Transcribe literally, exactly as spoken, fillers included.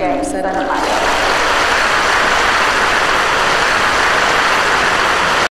James and